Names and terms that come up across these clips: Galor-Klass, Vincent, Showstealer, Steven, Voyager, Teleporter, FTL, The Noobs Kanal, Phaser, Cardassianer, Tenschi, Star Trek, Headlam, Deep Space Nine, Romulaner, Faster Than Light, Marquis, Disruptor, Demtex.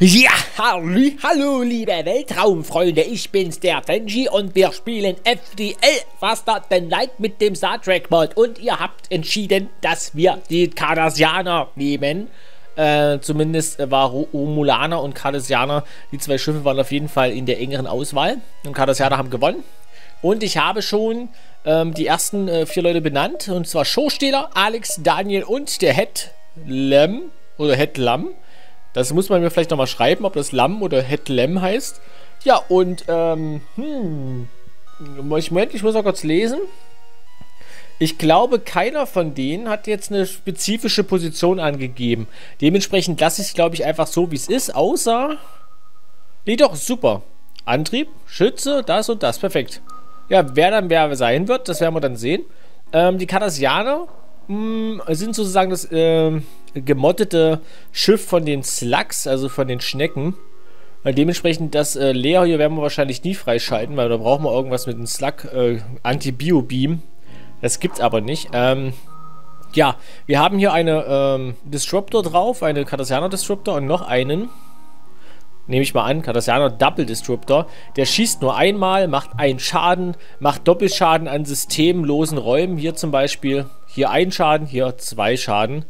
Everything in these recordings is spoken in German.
Ja, hallo liebe Weltraumfreunde, ich bin's, der Tenschi, und wir spielen FTL, Faster Than Light, mit dem Star Trek Mod. Und ihr habt entschieden, dass wir die Cardassianer nehmen. Zumindest war Romulaner und Cardassianer, die zwei Schiffe waren auf jeden Fall in der engeren Auswahl. Und Cardassianer haben gewonnen. Und ich habe schon die ersten 4 Leute benannt, und zwar Showsteller, Alex, Daniel und der Headlam, oder Headlam. Das muss man mir vielleicht nochmal schreiben, ob das Lamm oder Headlam heißt. Ja, und, Moment, ich muss auch kurz lesen. Ich glaube, keiner von denen hat jetzt eine spezifische Position angegeben. Dementsprechend lasse ich es, glaube ich, einfach so, wie es ist, außer... Nee, doch, super. Antrieb, Schütze, das und das, perfekt. Ja, wer dann wer sein wird, das werden wir dann sehen. Die Cardassianer sind sozusagen das, gemoddete Schiff von den Slugs, also von den Schnecken. Dementsprechend das Leer hier werden wir wahrscheinlich nie freischalten, weil da brauchen wir irgendwas mit einem Slug Anti-Bio-Beam. Das gibt's aber nicht. Ja, wir haben hier eine Disruptor drauf, eine Cardassianer Disruptor und noch einen, nehme ich mal an, Cardassianer Double Disruptor. Der schießt nur einmal, macht einen Schaden, macht Doppelschaden an systemlosen Räumen. Hier zum Beispiel, hier ein Schaden, hier 2 Schaden.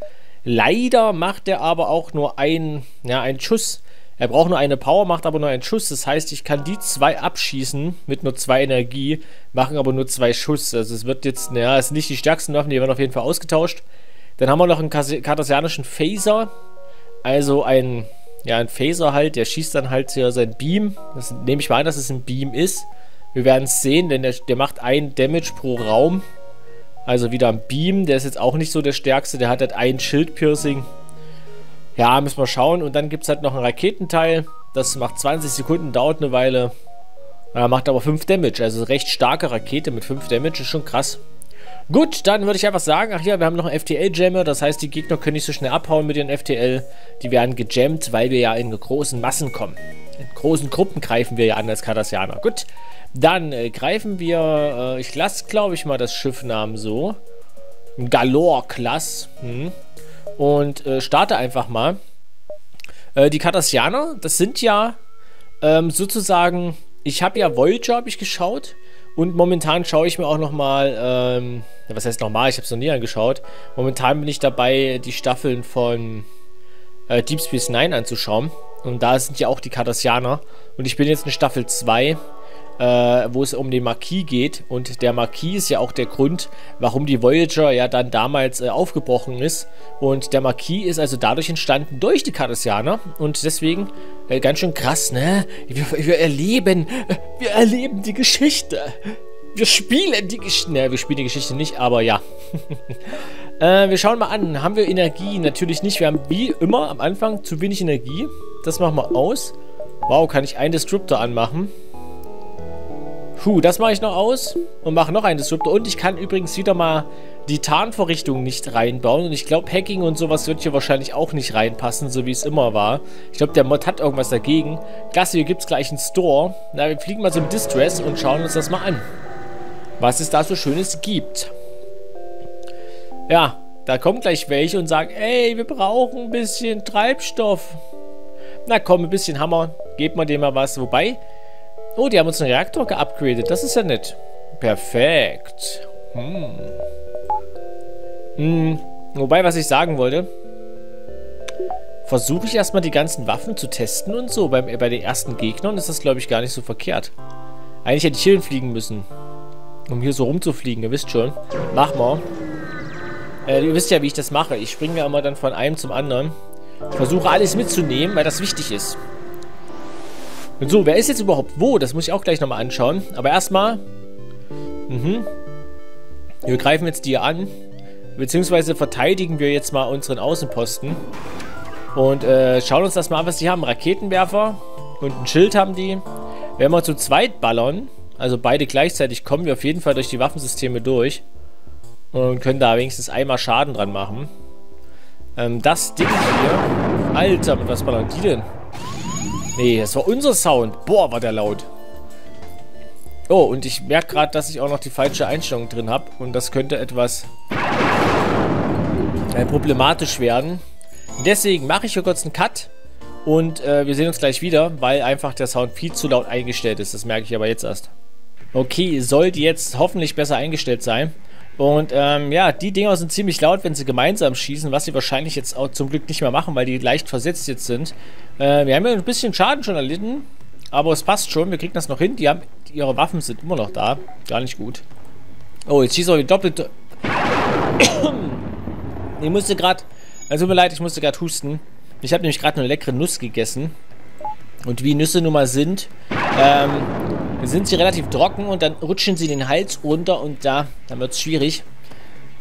Leider macht er aber auch nur einen, ja, einen Schuss. Er braucht nur eine Power, macht aber nur einen Schuss. Das heißt, ich kann die 2 abschießen mit nur 2 Energie, machen aber nur 2 Schuss. Also es wird jetzt, naja, es sind nicht die stärksten Waffen, die werden auf jeden Fall ausgetauscht. Dann haben wir noch einen kardassianischen Phaser. Also ein, ja, ein Phaser halt, der schießt dann halt hier sein Beam. Das nehme ich mal an, dass es ein Beam ist. Wir werden es sehen, denn der macht einen Damage pro Raum. Also wieder ein Beam, der ist jetzt auch nicht so der stärkste, der hat halt ein Schildpiercing. Ja, müssen wir schauen. Und dann gibt es halt noch ein Raketenteil, das macht 20 Sekunden, dauert eine Weile, macht aber 5 Damage, also recht starke Rakete mit 5 Damage, ist schon krass. Gut, dann würde ich einfach sagen, ach ja, wir haben noch einen FTL-Jammer, das heißt, die Gegner können nicht so schnell abhauen mit ihren FTL, die werden gejammt, weil wir ja in großen Massen kommen. In großen Gruppen greifen wir ja an als Cardassianer. Gut, dann greifen wir, ich lasse, glaube ich, mal das Schiffnamen so. Galor-Klass. Und starte einfach mal. Die Cardassianer, das sind ja sozusagen, ich habe ja Voyager, habe ich geschaut. Und momentan schaue ich mir auch nochmal, was heißt nochmal, ich habe es noch nie angeschaut. Momentan bin ich dabei, die Staffeln von Deep Space Nine anzuschauen. Und da sind ja auch die Cardassianer. Und ich bin jetzt in Staffel 2, wo es um den Marquis geht. Und der Marquis ist ja auch der Grund, warum die Voyager ja dann damals aufgebrochen ist. Und der Marquis ist also dadurch entstanden, durch die Cardassianer. Und deswegen, ganz schön krass, ne? Wir erleben die Geschichte. Wir spielen die Geschichte. Ne, wir spielen die Geschichte nicht, aber ja. Wir schauen mal an. Haben wir Energie? Natürlich nicht. Wir haben wie immer am Anfang zu wenig Energie. Das machen wir aus. Wow, kann ich einen Disruptor anmachen? Puh, das mache ich noch aus. Und mache noch einen Disruptor. Und ich kann übrigens wieder mal die Tarnvorrichtung nicht reinbauen. Und ich glaube, Hacking und sowas wird hier wahrscheinlich auch nicht reinpassen, so wie es immer war. Ich glaube, der Mod hat irgendwas dagegen. Klasse, hier gibt es gleich einen Store. Na, wir fliegen mal zum Distress und schauen uns das mal an. Was es da so Schönes gibt. Ja, da kommen gleich welche und sagen, ey, wir brauchen ein bisschen Treibstoff. Na komm, ein bisschen Hammer, gebt mal dem mal was. Wobei, oh, die haben uns einen Reaktor geupgradet, das ist ja nett. Perfekt. Wobei, was ich sagen wollte, versuche ich erstmal die ganzen Waffen zu testen und so. Bei den ersten Gegnern ist das, glaube ich, gar nicht so verkehrt. Eigentlich hätte ich hier hinfliegen müssen, um hier so rumzufliegen, ihr wisst schon. Mach mal. Ihr wisst ja, wie ich das mache. Ich springe ja immer dann von einem zum anderen. Ich versuche alles mitzunehmen, weil das wichtig ist. Und so, wer ist jetzt überhaupt wo? Das muss ich auch gleich nochmal anschauen. Aber erstmal... Wir greifen jetzt die an. Beziehungsweise verteidigen wir jetzt mal unseren Außenposten. Und schauen uns das mal an, was die haben. Raketenwerfer und ein Schild haben die. Wenn wir zu zweit ballern, also beide gleichzeitig, kommen wir auf jeden Fall durch die Waffensysteme durch. Und können da wenigstens einmal Schaden dran machen. Das Ding hier. Alter, mit was ballern die denn? Nee, das war unser Sound. Boah, war der laut. Oh, und ich merke gerade, dass ich auch noch die falsche Einstellung drin habe. Und das könnte etwas problematisch werden. Deswegen mache ich hier kurz einen Cut. Und wir sehen uns gleich wieder, weil einfach der Sound viel zu laut eingestellt ist. Das merke ich aber jetzt erst. Okay, sollte jetzt hoffentlich besser eingestellt sein. Und ja, die Dinger sind ziemlich laut, wenn sie gemeinsam schießen, was sie wahrscheinlich jetzt auch zum Glück nicht mehr machen, weil die leicht versetzt jetzt sind. Wir haben ja ein bisschen Schaden schon erlitten, aber es passt schon, wir kriegen das noch hin. Die haben, ihre Waffen sind immer noch da, gar nicht gut. Oh, jetzt schießt er doppelt. Ich musste gerade, also tut mir leid, ich musste gerade husten. Ich habe nämlich gerade eine leckere Nuss gegessen. Und wie Nüsse nun mal sind sie relativ trocken und dann rutschen sie den Hals runter und da, dann wird es schwierig.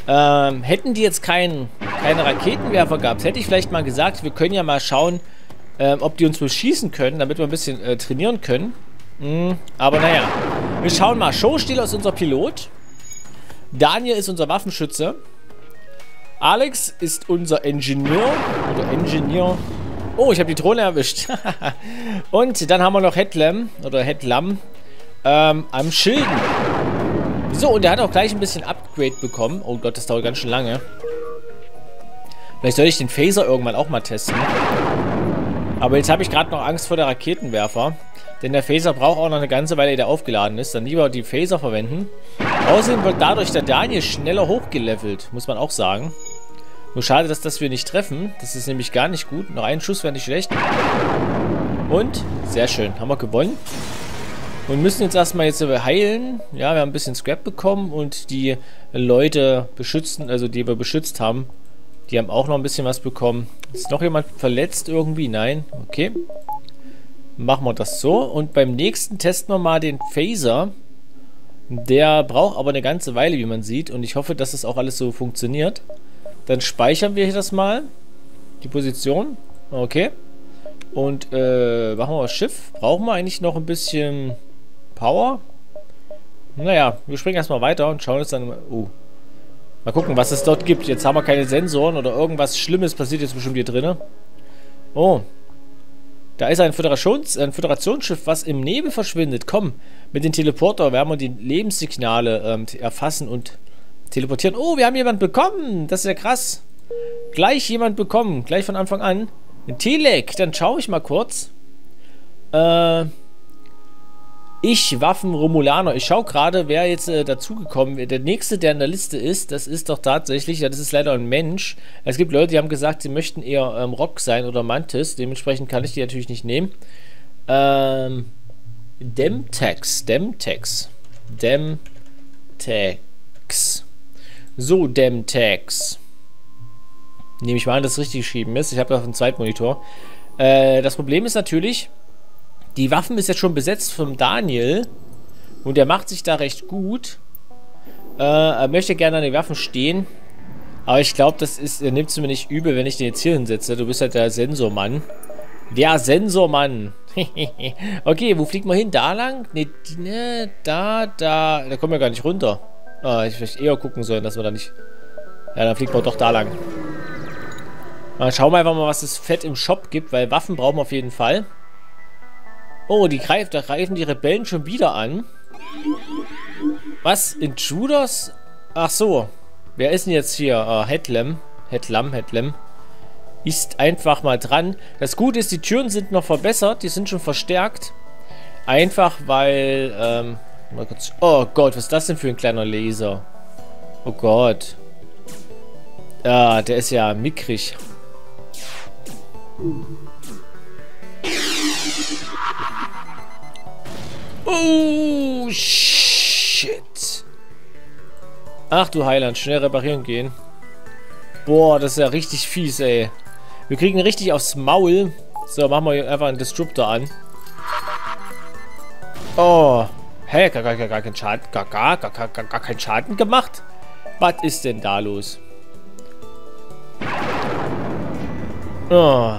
Hätten die jetzt keine Raketenwerfer gehabt, hätte ich vielleicht mal gesagt, wir können ja mal schauen, ob die uns beschießen können, damit wir ein bisschen trainieren können. Aber naja, wir schauen mal. Showstealer ist unser Pilot. Daniel ist unser Waffenschütze. Alex ist unser Ingenieur. Oder Ingenieur. Oh, ich habe die Drohne erwischt. Und dann haben wir noch Headlam. Oder Headlam. Am Schilden. So, und der hat auch gleich ein bisschen Upgrade bekommen. Oh Gott, das dauert ganz schön lange. Vielleicht soll ich den Phaser irgendwann auch mal testen. Aber jetzt habe ich gerade noch Angst vor der Raketenwerfer. Denn der Phaser braucht auch noch eine ganze Weile, ehe der aufgeladen ist. Dann lieber die Phaser verwenden. Außerdem wird dadurch der Daniel schneller hochgelevelt. Muss man auch sagen. Nur schade, dass das wir nicht treffen. Das ist nämlich gar nicht gut. Noch einen Schuss wäre nicht schlecht. Und, sehr schön. Haben wir gewonnen. Und müssen jetzt erstmal jetzt heilen. Ja, wir haben ein bisschen Scrap bekommen. Und die Leute beschützen, also die wir beschützt haben, die haben auch noch ein bisschen was bekommen. Ist noch jemand verletzt irgendwie? Nein. Okay. Machen wir das so. Und beim nächsten testen wir mal den Phaser. Der braucht aber eine ganze Weile, wie man sieht. Und ich hoffe, dass das auch alles so funktioniert. Dann speichern wir hier das mal. Die Position. Okay. Und machen wir das Schiff. Brauchen wir eigentlich noch ein bisschen Power? Naja, wir springen erstmal weiter und schauen uns dann... Oh. Mal gucken, was es dort gibt. Jetzt haben wir keine Sensoren oder irgendwas Schlimmes passiert jetzt bestimmt hier drin. Oh. Da ist ein Föderationsschiff, was im Nebel verschwindet. Komm, mit den Teleporter werden wir die Lebenssignale erfassen und teleportieren. Oh, wir haben jemanden bekommen. Das ist ja krass. Gleich jemand bekommen. Gleich von Anfang an. Ein Telek. Dann schaue ich mal kurz. Ich, Waffen, Romulaner. Ich schaue gerade, wer jetzt dazugekommen ist. Der nächste, der in der Liste ist, das ist doch tatsächlich, ja, das ist leider ein Mensch. Es gibt Leute, die haben gesagt, sie möchten eher Rock sein oder Mantis. Dementsprechend kann ich die natürlich nicht nehmen. Demtex. So, Demtex. Nehme ich mal an, dass es richtig geschrieben ist. Ich habe auf dem Zweitmonitor. Das Problem ist natürlich... Die Waffen ist jetzt schon besetzt vom Daniel. Und er macht sich da recht gut. Er möchte gerne an den Waffen stehen. Aber ich glaube, das ist... Er nimmt es mir nicht übel, wenn ich den jetzt hier hinsetze. Du bist halt der Sensormann. Der Sensormann. Okay, wo fliegt man hin? Da lang? Ne, da. Da kommen wir gar nicht runter. Ich vielleicht eher gucken sollen, dass wir da nicht... Ja, dann fliegt man doch da lang. Mal schauen wir einfach mal, was es fett im Shop gibt. Weil Waffen brauchen wir auf jeden Fall. Oh, da greifen die Rebellen schon wieder an. Was? Intruders? Ach so. Wer ist denn jetzt hier? Headlam. Ist einfach mal dran. Das Gute ist, die Türen sind noch verbessert. Die sind schon verstärkt. Einfach weil... mal kurz. Oh Gott, was ist das denn für ein kleiner Laser? Oh Gott. Ah, der ist ja mickrig. Oh, shit. Ach du Heiland, schnell reparieren gehen. Boah, das ist ja richtig fies, ey. Wir kriegen richtig aufs Maul. So, machen wir einfach einen Disruptor an. Oh. Hä, gar keinen Schaden gemacht? Was ist denn da los? Oh.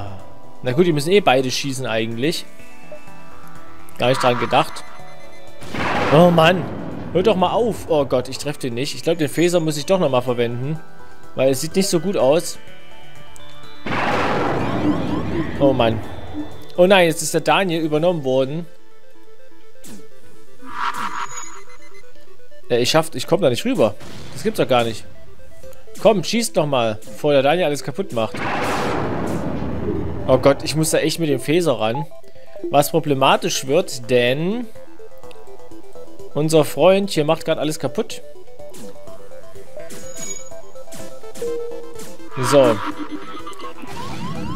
Na gut, die müssen eh beide schießen eigentlich. Gar nicht dran gedacht. Oh Mann, hör doch mal auf. Oh Gott, ich treffe den nicht. Ich glaube, den Phaser muss ich doch nochmal verwenden. Weil es sieht nicht so gut aus. Oh Mann. Oh nein, jetzt ist der Daniel übernommen worden. Ich komme da nicht rüber. Das gibt's doch gar nicht. Komm, schießt nochmal, bevor der Daniel alles kaputt macht. Oh Gott, ich muss da echt mit dem Phaser ran. Was problematisch wird, denn unser Freund hier macht gerade alles kaputt. So.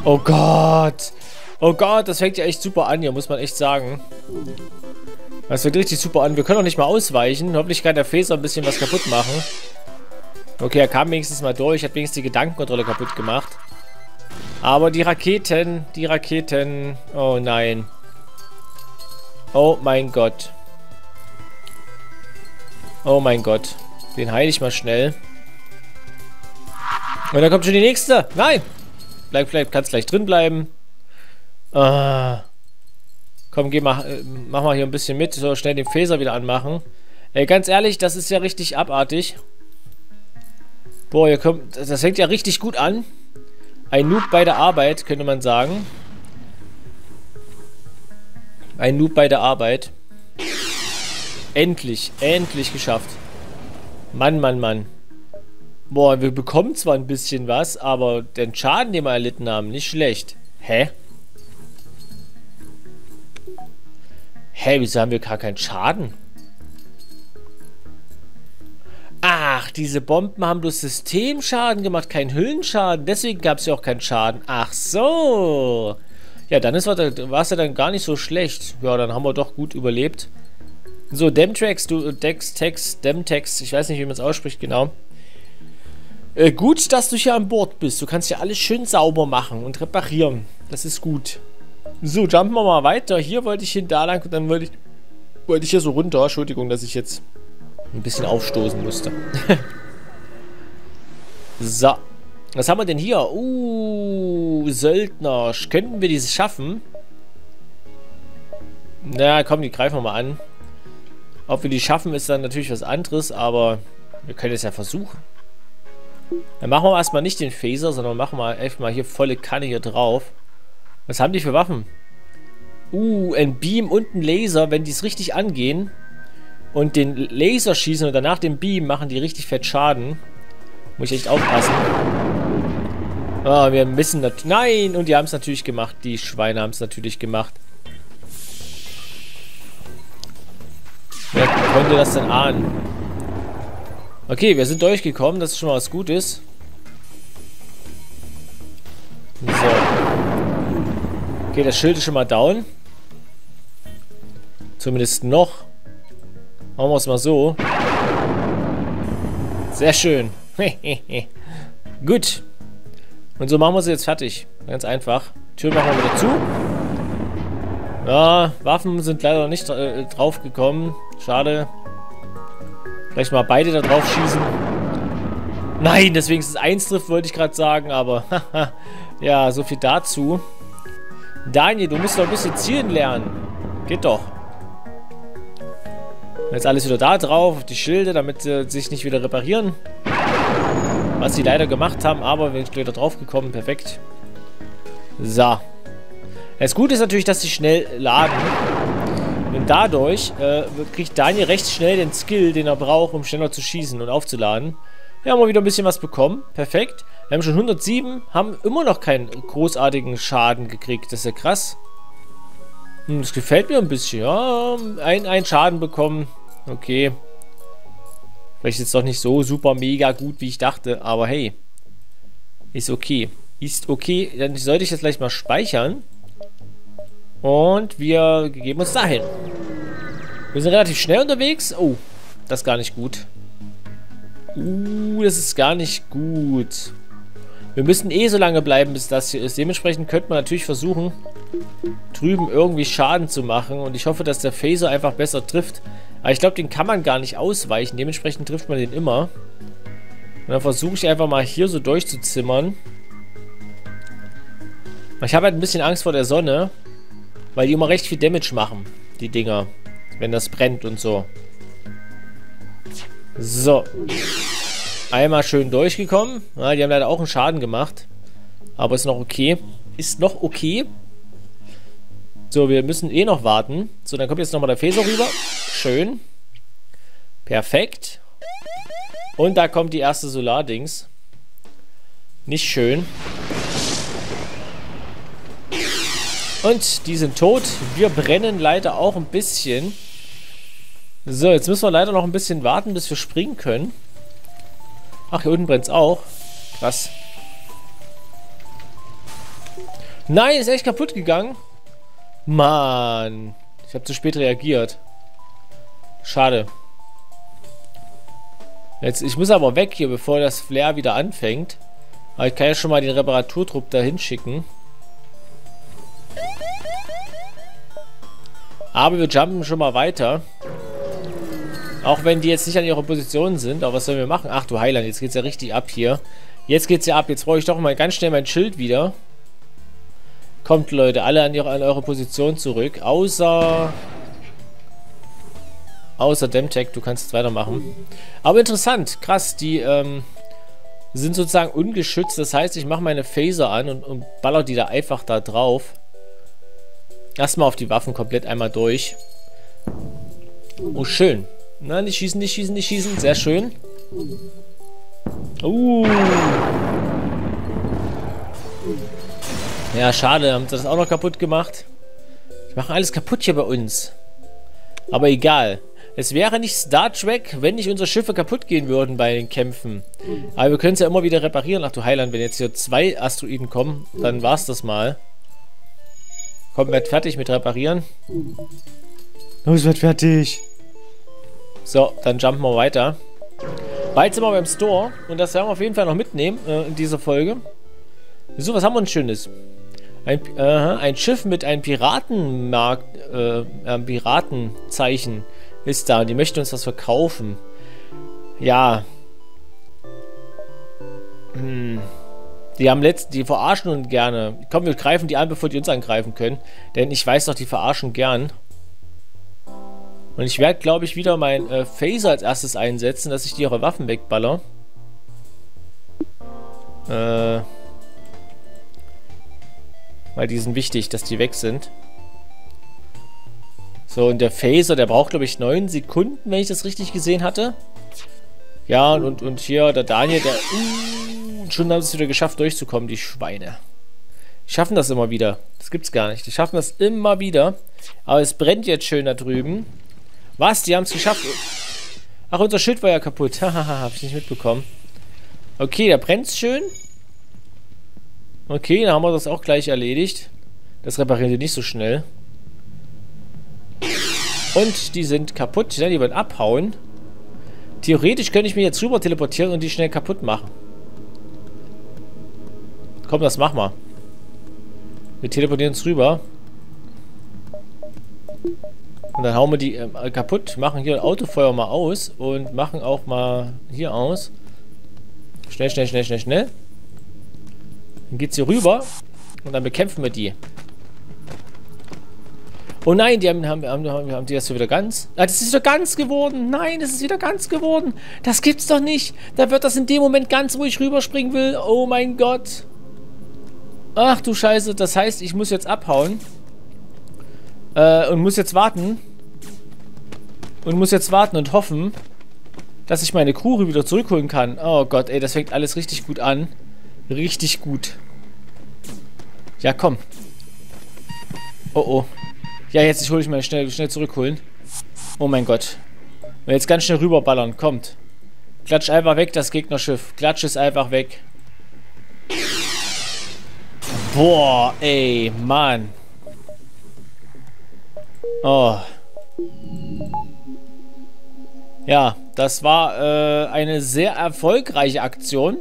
Oh Gott. Oh Gott, das fängt ja echt super an hier, muss man echt sagen. Das fängt richtig super an. Wir können auch nicht mal ausweichen. Hoffentlich kann der Phaser ein bisschen was kaputt machen. Okay, er kam wenigstens mal durch. Hat wenigstens die Gedankenkontrolle kaputt gemacht. Aber die Raketen, Oh nein. Oh mein Gott. Oh mein Gott. Den heile ich mal schnell. Und dann kommt schon die nächste. Nein! Bleib, kannst gleich drin bleiben. Ah. Komm, geh mal, mach mal hier ein bisschen mit. So, schnell den Phaser wieder anmachen. Ey, ganz ehrlich, das ist ja richtig abartig. Boah, hier kommt, das fängt ja richtig gut an. Ein Noob bei der Arbeit, könnte man sagen. Ein Noob bei der Arbeit. Endlich, endlich geschafft. Mann, Mann, Mann. Boah, wir bekommen zwar ein bisschen was, aber den Schaden, den wir erlitten haben, nicht schlecht. Hä? Hä, wieso haben wir gar keinen Schaden? Ach, diese Bomben haben bloß Systemschaden gemacht, keinen Hüllenschaden. Deswegen gab es ja auch keinen Schaden. Ach so. Ja, dann war es ja dann gar nicht so schlecht. Ja, dann haben wir doch gut überlebt. So, Demtex, ich weiß nicht, wie man es ausspricht, genau. Gut, dass du hier an Bord bist. Du kannst ja alles schön sauber machen und reparieren. Das ist gut. So, jumpen wir mal weiter. Hier wollte ich hin, da lang und dann wollte ich hier so runter. Entschuldigung, dass ich jetzt ein bisschen aufstoßen musste. So. Was haben wir denn hier? Söldner. Könnten wir dieses schaffen? Na, komm, die greifen wir mal an. Ob wir die schaffen, ist dann natürlich was anderes, aber wir können es ja versuchen. Dann machen wir erstmal nicht den Phaser, sondern machen wir erstmal hier volle Kanne hier drauf. Was haben die für Waffen? Ein Beam und ein Laser, wenn die es richtig angehen und den Laser schießen und danach den Beam, machen die richtig fett Schaden. Muss ich echt aufpassen. Ah, wir müssen natürlich... Nein! Und die haben es natürlich gemacht. Die Schweine haben es natürlich gemacht. Wer konnte das denn ahnen? Okay, wir sind durchgekommen, das ist schon mal was Gutes. So. Okay, das Schild ist schon mal down. Zumindest noch. Machen wir es mal so. Sehr schön. Gut. Und so machen wir sie jetzt fertig. Ganz einfach. Tür machen wir wieder zu. Ja, Waffen sind leider noch nicht drauf gekommen. Schade. Vielleicht mal beide da drauf schießen. Nein, deswegen ist es eins trifft, wollte ich gerade sagen, aber ja, so viel dazu. Daniel, du musst doch ein bisschen zielen lernen. Geht doch. Jetzt alles wieder da drauf, auf die Schilde, damit sie sich nicht wieder reparieren. Was sie leider gemacht haben, aber wir sind wieder drauf gekommen, perfekt. So. Das Gute ist natürlich, dass sie schnell laden. Und dadurch kriegt Daniel recht schnell den Skill, den er braucht, um schneller zu schießen und aufzuladen. Wir haben mal wieder ein bisschen was bekommen. Perfekt. Wir haben schon 107, haben immer noch keinen großartigen Schaden gekriegt. Das ist ja krass. Das gefällt mir ein bisschen. Ja, einen Schaden bekommen. Okay. Vielleicht jetzt doch nicht so super mega gut, wie ich dachte. Aber hey. Ist okay. Ist okay. Dann sollte ich das gleich mal speichern. Und wir geben uns dahin. Wir sind relativ schnell unterwegs. Oh, das ist gar nicht gut. Das ist gar nicht gut. Wir müssen eh so lange bleiben, bis das hier ist. Dementsprechend könnte man natürlich versuchen, drüben irgendwie Schaden zu machen. Und ich hoffe, dass der Phaser einfach besser trifft. Aber ich glaube, den kann man gar nicht ausweichen. Dementsprechend trifft man den immer. Und dann versuche ich einfach mal hier so durchzuzimmern. Ich habe halt ein bisschen Angst vor der Sonne. Weil die immer recht viel Damage machen, die Dinger. Wenn das brennt und so. So. Einmal schön durchgekommen. Ja, die haben leider auch einen Schaden gemacht. Aber ist noch okay. Ist noch okay. So, wir müssen eh noch warten. So, dann kommt jetzt nochmal der Phaser rüber. Schön. Perfekt. Und da kommt die erste Solar-Dings. Nicht schön. Und die sind tot. Wir brennen leider auch ein bisschen. So, jetzt müssen wir leider noch ein bisschen warten, bis wir springen können. Ach, hier unten brennt es auch. Krass. Nein, ist echt kaputt gegangen. Mann. Ich habe zu spät reagiert. Schade. Jetzt, ich muss aber weg hier, bevor das Flair wieder anfängt. Aber ich kann ja schon mal den Reparaturtrupp dahin schicken. Aber wir jumpen schon mal weiter. Auch wenn die jetzt nicht an ihrer Position sind. Aber was sollen wir machen? Ach du Heiland, jetzt geht's ja richtig ab hier. Jetzt geht's ja ab. Jetzt brauche ich doch mal ganz schnell mein Schild wieder. Kommt, Leute, alle an eure Position zurück. Außer Demtech, du kannst es weitermachen. Aber interessant, krass, die sind sozusagen ungeschützt. Das heißt, ich mache meine Phaser an und baller die da einfach da drauf. Erstmal auf die Waffen komplett einmal durch. Oh, schön. Na, nicht schießen, nicht schießen, nicht schießen. Sehr schön. Ja, schade, haben sie das auch noch kaputt gemacht. Die machen alles kaputt hier bei uns. Aber egal. Es wäre nicht Star Trek, wenn nicht unsere Schiffe kaputt gehen würden bei den Kämpfen. Aber wir können es ja immer wieder reparieren. Ach du Heiland, wenn jetzt hier 2 Asteroiden kommen, dann war's das mal. Komm, werd fertig mit reparieren. Los, werd fertig. So, dann jumpen wir weiter. Bald sind wir beim Store. Und das werden wir auf jeden Fall noch mitnehmen in dieser Folge. So, was haben wir denn Schönes? Ein Schiff mit einem Piratenzeichen ist da. Die möchten uns was verkaufen. Ja. Die verarschen uns gerne. Komm, wir greifen die an, bevor die uns angreifen können. Denn ich weiß doch, die verarschen gern. Und ich werde, glaube ich, wieder mein Phaser als erstes einsetzen, dass ich die ihre Waffen wegballer. Weil die sind wichtig, dass die weg sind. So, und der Phaser, der braucht, glaube ich, 9 Sekunden, wenn ich das richtig gesehen hatte. Ja, und hier der Daniel, der... schon haben sie es wieder geschafft, durchzukommen, die Schweine. Die schaffen das immer wieder. Das gibt's gar nicht. Die schaffen das immer wieder. Aber es brennt jetzt schön da drüben. Was? Die haben es geschafft. Ach, unser Schild war ja kaputt. Hahaha, hab ich nicht mitbekommen. Okay, da brennt's schön. Okay, dann haben wir das auch gleich erledigt. Das reparieren die nicht so schnell. Und die sind kaputt. Ja, die wollen abhauen. Theoretisch könnte ich mich jetzt rüber teleportieren und die schnell kaputt machen. Komm, das machen wir. Wir teleportieren uns rüber. Und dann hauen wir die kaputt. Machen hier ein Autofeuer mal aus. Und machen auch mal hier aus. Schnell, schnell, schnell, schnell, schnell. Dann geht's hier rüber. Und dann bekämpfen wir die. Oh nein, haben die das hier wieder ganz? Ah, das ist wieder ganz geworden. Nein, das ist wieder ganz geworden. Das gibt's doch nicht. Da wird das in dem Moment ganz, wo ich rüberspringen will. Oh mein Gott. Ach du Scheiße. Das heißt, ich muss jetzt abhauen. Und muss jetzt warten. Und muss jetzt warten und hoffen, dass ich meine Crew wieder zurückholen kann. Oh Gott, ey, das fängt alles richtig gut an. Richtig gut. Ja, komm. Oh, oh. Ja, jetzt hole ich mal schnell zurückholen. Oh mein Gott. Und jetzt ganz schnell rüberballern. Kommt. Klatsch einfach weg, das Gegnerschiff. Klatsch es einfach weg. Boah, ey, Mann. Oh. Ja, das war eine sehr erfolgreiche Aktion.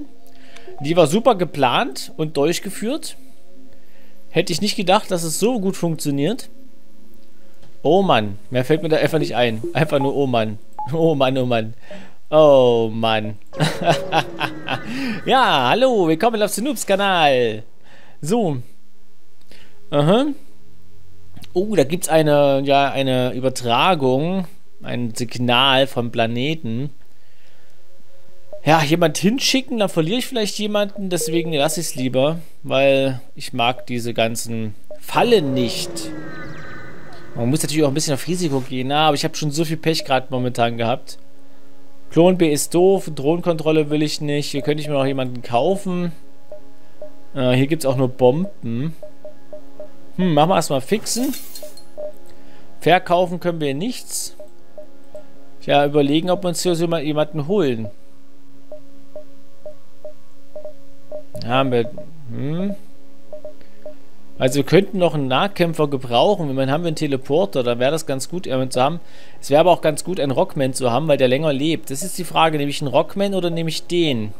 Die war super geplant und durchgeführt. Hätte ich nicht gedacht, dass es so gut funktioniert. Oh Mann. Mehr fällt mir da einfach nicht ein. Einfach nur oh Mann. Oh Mann, oh Mann. Oh Mann. Ja, hallo. Willkommen auf The Noobs Kanal. So. Aha. Oh, da gibt es eine Übertragung. Ein Signal vom Planeten. Ja, jemand hinschicken, dann verliere ich vielleicht jemanden, deswegen lasse ich es lieber, weil ich mag diese ganzen Fallen nicht. Man muss natürlich auch ein bisschen auf Risiko gehen, na, aber ich habe schon so viel Pech gerade momentan gehabt. Klon B ist doof, Drohnenkontrolle will ich nicht, hier könnte ich mir noch jemanden kaufen. Hier gibt es auch nur Bomben. Machen wir erstmal fixen. Verkaufen können wir nichts. Ja, überlegen, ob wir uns hier jemanden holen. Haben wir... Also wir könnten noch einen Nahkämpfer gebrauchen. Wenn man haben wir einen Teleporter, dann wäre das ganz gut, einen zu haben. Es wäre aber auch ganz gut, einen Rockman zu haben, weil der länger lebt. Das ist die Frage, nehme ich einen Rockman oder nehme ich den?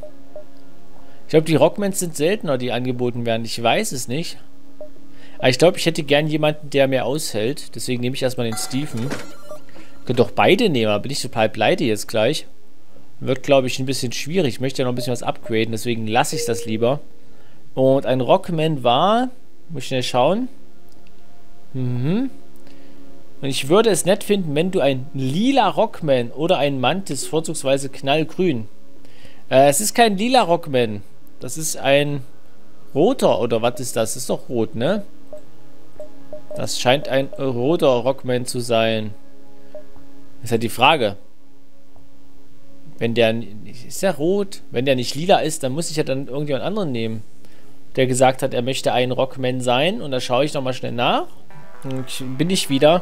Ich glaube, die Rockmans sind seltener, die angeboten werden. Ich weiß es nicht. Aber ich glaube, ich hätte gern jemanden, der mehr aushält. Deswegen nehme ich erstmal den Steven. Könnt doch beide nehmen, aber bin ich total pleite jetzt gleich. Wird, glaube ich, ein bisschen schwierig. Ich möchte ja noch ein bisschen was upgraden, deswegen lasse ich das lieber. Und ein Rockman war... Muss ich schnell schauen. Und ich würde es nett finden, wenn du ein lila Rockman oder ein Mantis, vorzugsweise knallgrün. Es ist kein lila Rockman. Das ist ein roter, oder was ist das? Das ist doch rot, ne? Das scheint ein roter Rockman zu sein. Das ist halt die Frage. Wenn der... Ist der rot? Wenn der nicht lila ist, dann muss ich ja dann irgendjemand anderen nehmen, der gesagt hat, er möchte ein Rockman sein. Und da schaue ich nochmal schnell nach. Und bin ich wieder.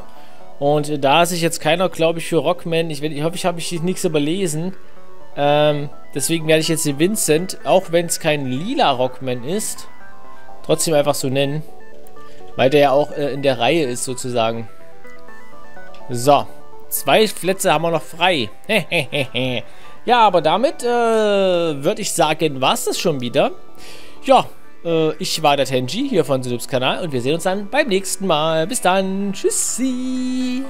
Und da ist sich jetzt keiner, glaube ich, für Rockman. Ich hoffe, ich habe mich nichts überlesen. Deswegen werde ich jetzt den Vincent, auch wenn es kein lila Rockman ist, trotzdem einfach so nennen. Weil der ja auch in der Reihe ist, sozusagen. So. 2 Plätze haben wir noch frei. Ja, aber damit würde ich sagen, war es das schon wieder. Ja. Ich war der Tenschi hier von The Noobs Kanal und wir sehen uns dann beim nächsten Mal. Bis dann. Tschüssi.